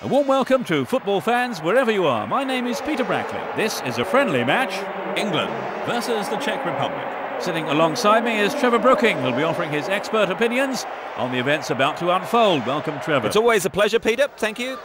A warm welcome to football fans wherever you are. My name is Peter Brackley. This is a friendly match. England versus the Czech Republic. Sitting alongside me is Trevor Brooking, who'll be offering his expert opinions on the events about to unfold. Welcome, Trevor. It's always a pleasure, Peter. Thank you.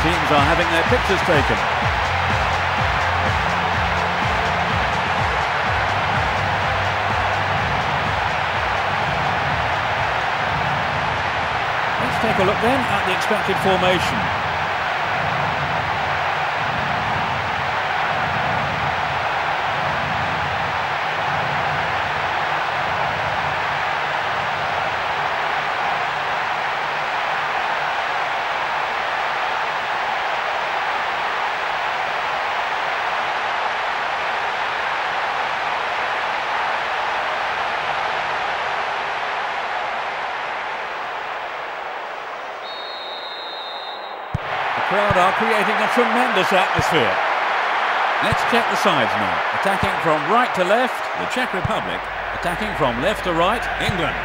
Teams are having their pictures taken. Let's take a look then at the expected formation. Crowd are creating a tremendous atmosphere. Let's check the sides now. Attacking from right to left, the Czech Republic. Attacking from left to right, England.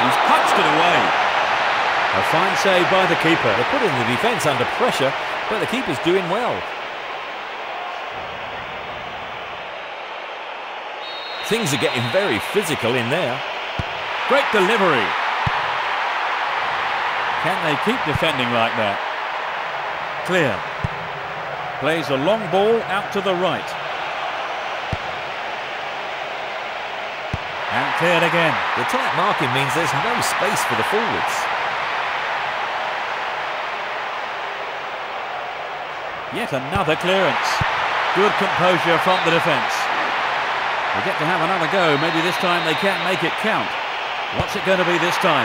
He's punched it away. A fine save by the keeper. They're putting the defence under pressure, but the keeper's doing well. Things are getting very physical in there. Great delivery. Can they keep defending like that? Clear. Plays a long ball out to the right. And cleared again. The tight marking means there's no space for the forwards. Yet another clearance. Good composure from the defence. They get to have another go. Maybe this time they can make it count. What's it going to be this time?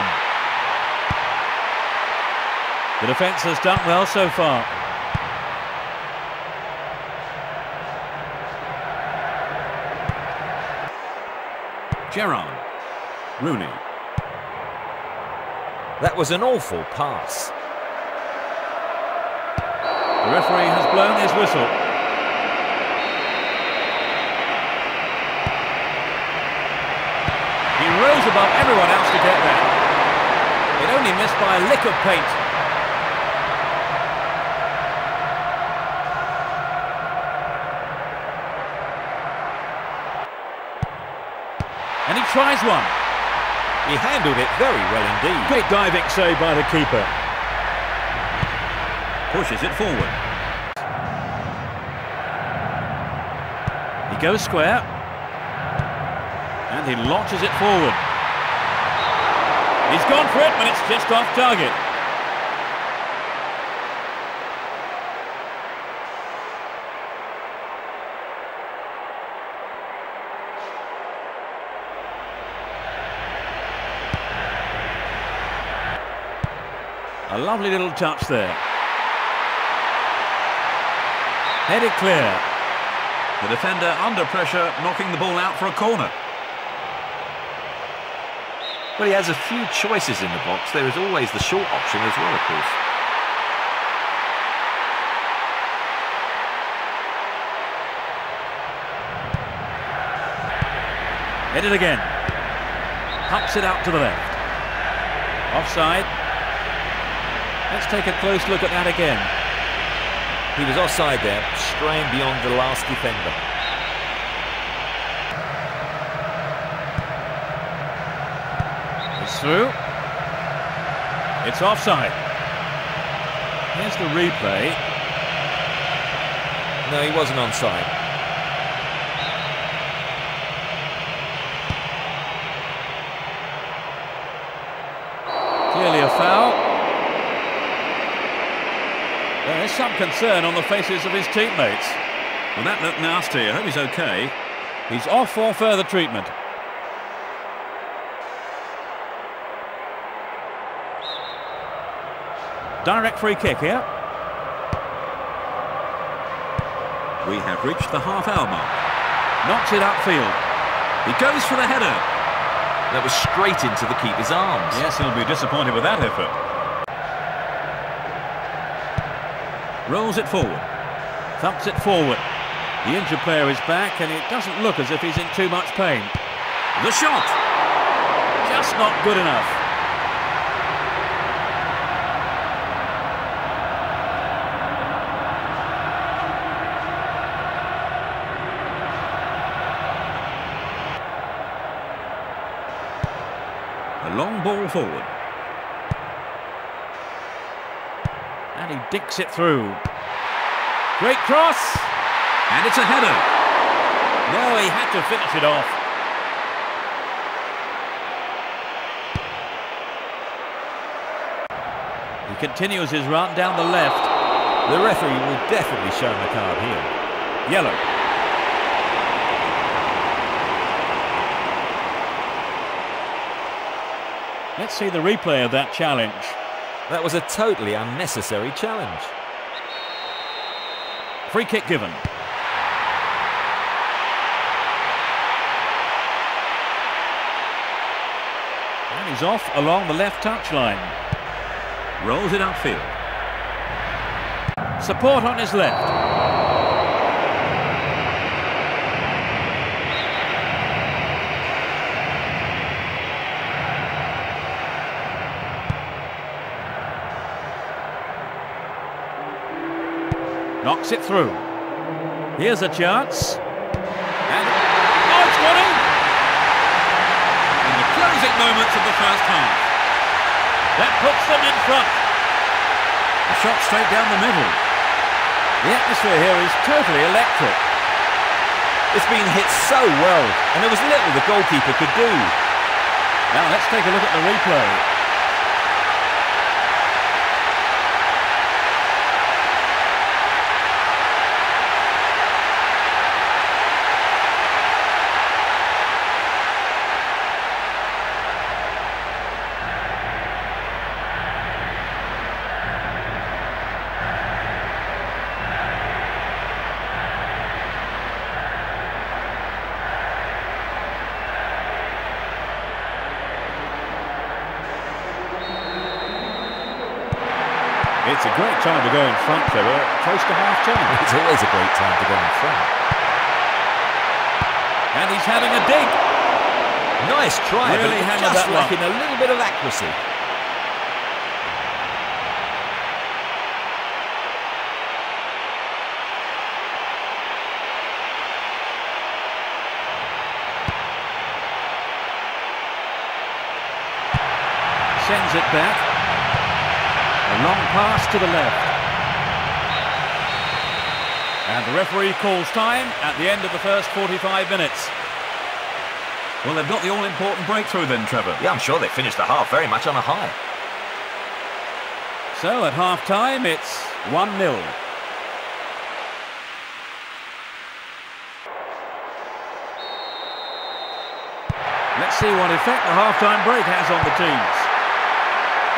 The defence has done well so far. Gerrard Rooney. That was an awful pass. The referee has blown his whistle. Rose above everyone else to get there. It only missed by a lick of paint. And he tries one. He handled it very well indeed. Great diving save by the keeper. Pushes it forward. He goes square. And he launches it forward. He's gone for it, but it's just off target. A lovely little touch there. Headed clear. The defender under pressure, knocking the ball out for a corner. Well, he has a few choices in the box. There is always the short option as well, of course. Headed again. Pumps it out to the left. Offside. Let's take a close look at that again. He was offside there, strained beyond the last defender. Through. It's offside. Here's the replay. No, he wasn't onside. Clearly a foul. There is some concern on the faces of his teammates. Well, that looked nasty. I hope he's okay. He's off for further treatment. Direct free kick here. We have reached the half-hour mark. Knocks it upfield. He goes for the header. That was straight into the keeper's arms. Yes, he'll be disappointed with that effort. Rolls it forward. Thumps it forward. The injured player is back, and it doesn't look as if he's in too much pain. The shot! Just not good enough. Long ball forward. And he dinks it through. Great cross! And it's a header. No, he had to finish it off. He continues his run down the left. The referee will definitely show him the card here. Yellow. Let's see the replay of that challenge. That was a totally unnecessary challenge. Free kick given. And he's off along the left touchline. Rolls it upfield. Support on his left. Knocks it through. Here's a chance. And oh, it's gone in! In the closing moments of the first half. That puts them in front. A shot straight down the middle. The atmosphere here is totally electric. It's been hit so well, and there was little the goalkeeper could do. Now let's take a look at the replay. It's a great time to go in front, Trevor. Close to half-time. It's always a great time to go in front. And he's having a dig. Nice try, really, but just lacking a little bit of accuracy. Sends it back. A long pass to the left. And the referee calls time at the end of the first 45 minutes. Well, they've got the all-important breakthrough then, Trevor. Yeah, I'm sure they finished the half very much on a high. So, at half-time, it's 1-0. Let's see what effect the half-time break has on the teams.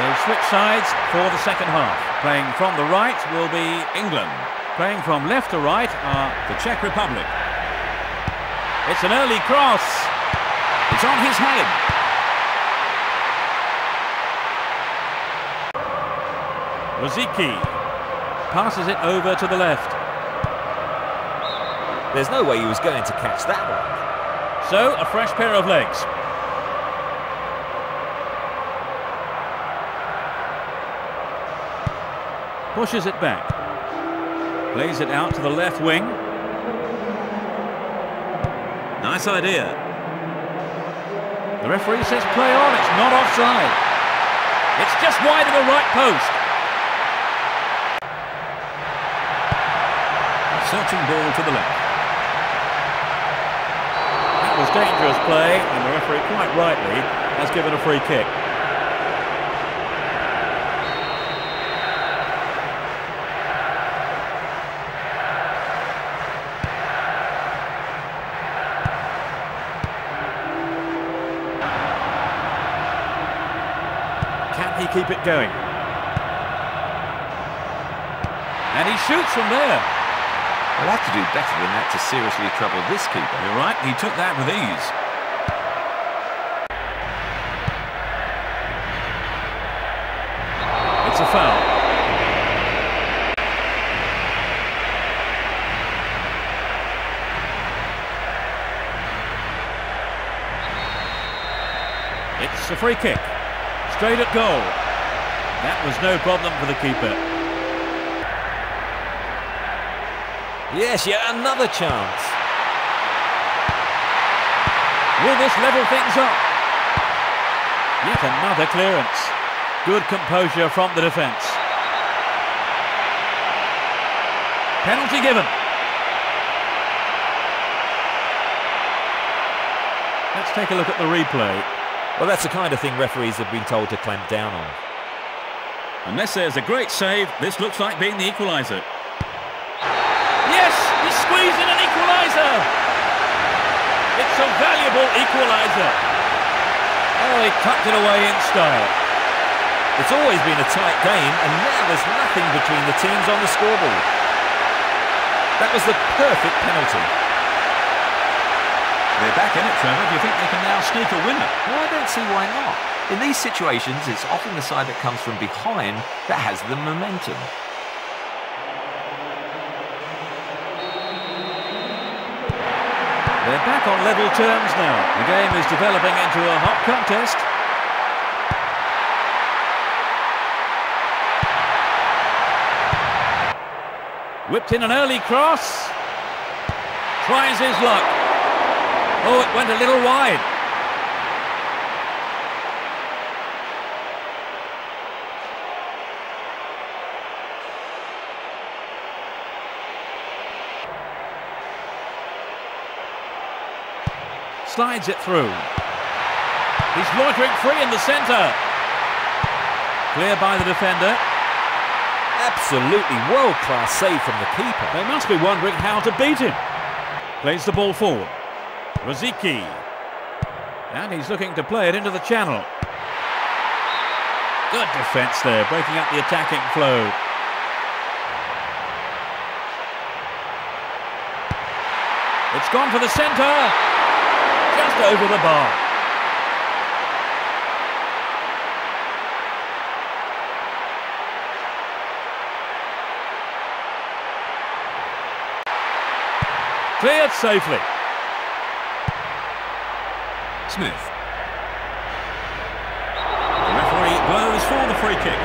They'll switch sides for the second half. Playing from the right will be England. Playing from left to right are the Czech Republic. It's an early cross. It's on his head. Wozicki passes it over to the left. There's no way he was going to catch that one. So, a fresh pair of legs. Pushes it back. Plays it out to the left wing. Nice idea. The referee says play on, it's not offside. It's just wide of the right post. A searching ball to the left. That was dangerous play, and the referee quite rightly has given a free kick. he keep it going? And he shoots from there. I'll have to do better than that to seriously trouble this keeper. You're right, he took that with ease. It's a foul. It's a free kick. Straight at goal. That was no problem for the keeper. Yes, yet another chance. Will this level things up? Yet another clearance. Good composure from the defence. Penalty given. Let's take a look at the replay. Well, that's the kind of thing referees have been told to clamp down on. Unless there's a great save, this looks like being the equaliser. Yes, he's squeezing an equaliser! It's a valuable equaliser. Oh, he tucked it away in style. It's always been a tight game, and now there's nothing between the teams on the scoreboard. That was the perfect penalty. They're back in it, Trevor. Do you think they can now sneak a winner? Well, I don't see why not. In these situations, it's often the side that comes from behind that has the momentum. They're back on level terms now. The game is developing into a hot contest. Whipped in an early cross. Tries his luck. Oh, it went a little wide. Slides it through. He's loitering free in the centre. Clear by the defender. Absolutely world-class save from the keeper. They must be wondering how to beat him. Plays the ball forward. Rosicky, and he's looking to play it into the channel. Good defence there, breaking up the attacking flow. It's gone for the centre, just over the bar. Cleared safely. Smith. The referee blows for the free kick.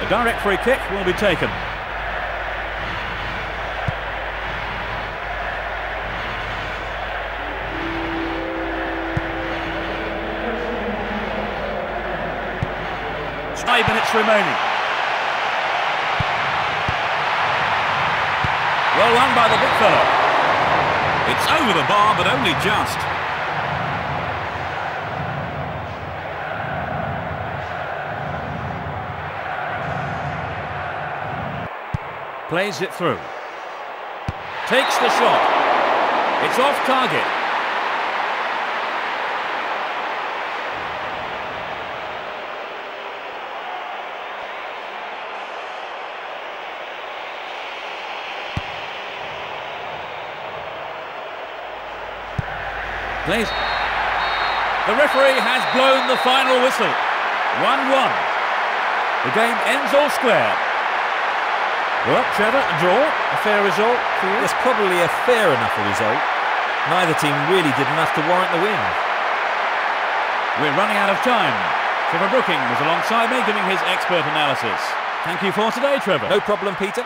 A direct free kick will be taken. It's 5 minutes remaining. Well run by the big fella. It's over the bar, but only just. Plays it through. Takes the shot. It's off target. Please. The referee has blown the final whistle. 1-1. The game ends all square. Well, Trevor, a draw. A fair result for you? It's probably a fair enough result. Neither team really did enough to warrant the win. We're running out of time. Trevor Brooking was alongside me giving his expert analysis. Thank you for today, Trevor. No problem, Peter.